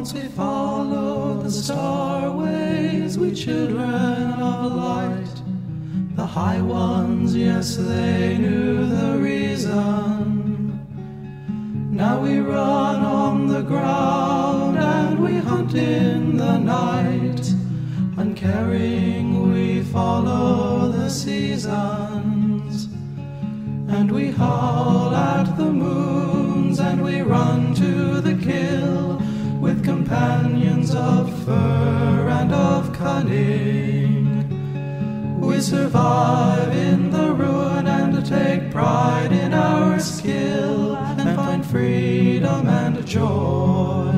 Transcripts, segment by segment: Once we followed the starways, we children of light. The high ones, yes, they knew the reason. Now we run on the ground and we hunt in the night. Uncaring, we follow the seasons. And we howl at the moons and we run to the kill with companions of fur and of cunning. We survive in the ruin and take pride in our skill and find freedom and joy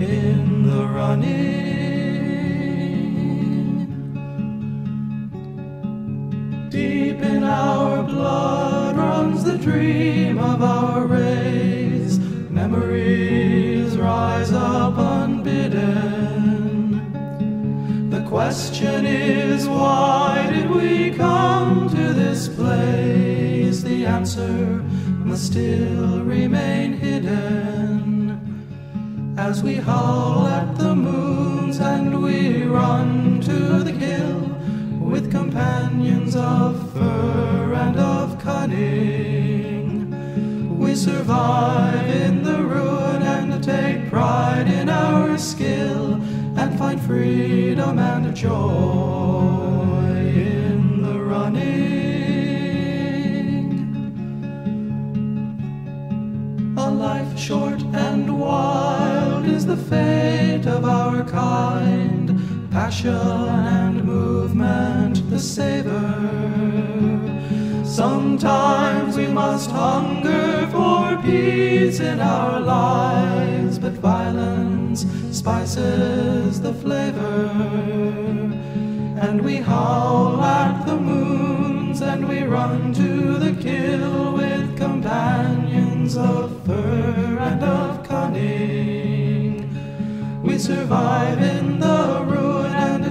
in the running. Deep in our blood runs the dream of our race. Memories rise up unbidden. The question is, why did we come to this place? The answer must still remain hidden. As we howl at the moons and we run to the kill, with companions of fur and of cunning, we survive in the ruin and take pride in our skill and find freedom and joy in the running. A life short and wild is the fate of our kind. Passion and movement, the savor. Sometimes we must hunger for peace in our lives, but violence spices the flavor. And we howl at the moons and we run to the kill with companions of fur and of cunning. We survive in the ruin,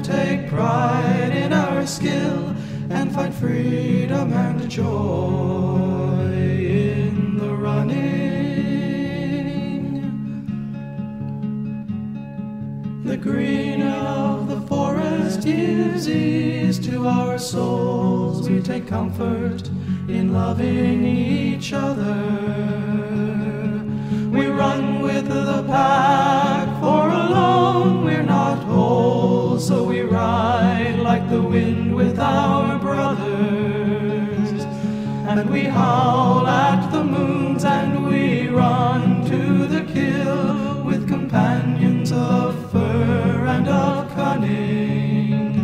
take pride in our skill and find freedom and joy in the running. The green of the forest gives ease to our souls. We take comfort in loving each other. We run with the pack, for alone we're not whole. So we ride like the wind with our brothers. And we howl at the moons and we run to the kill with companions of fur and of cunning.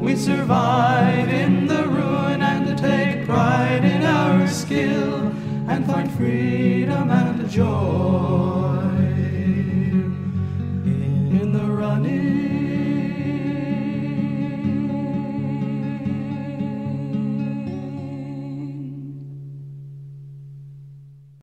We survive in the ruin and take pride in our skill and find freedom and joy.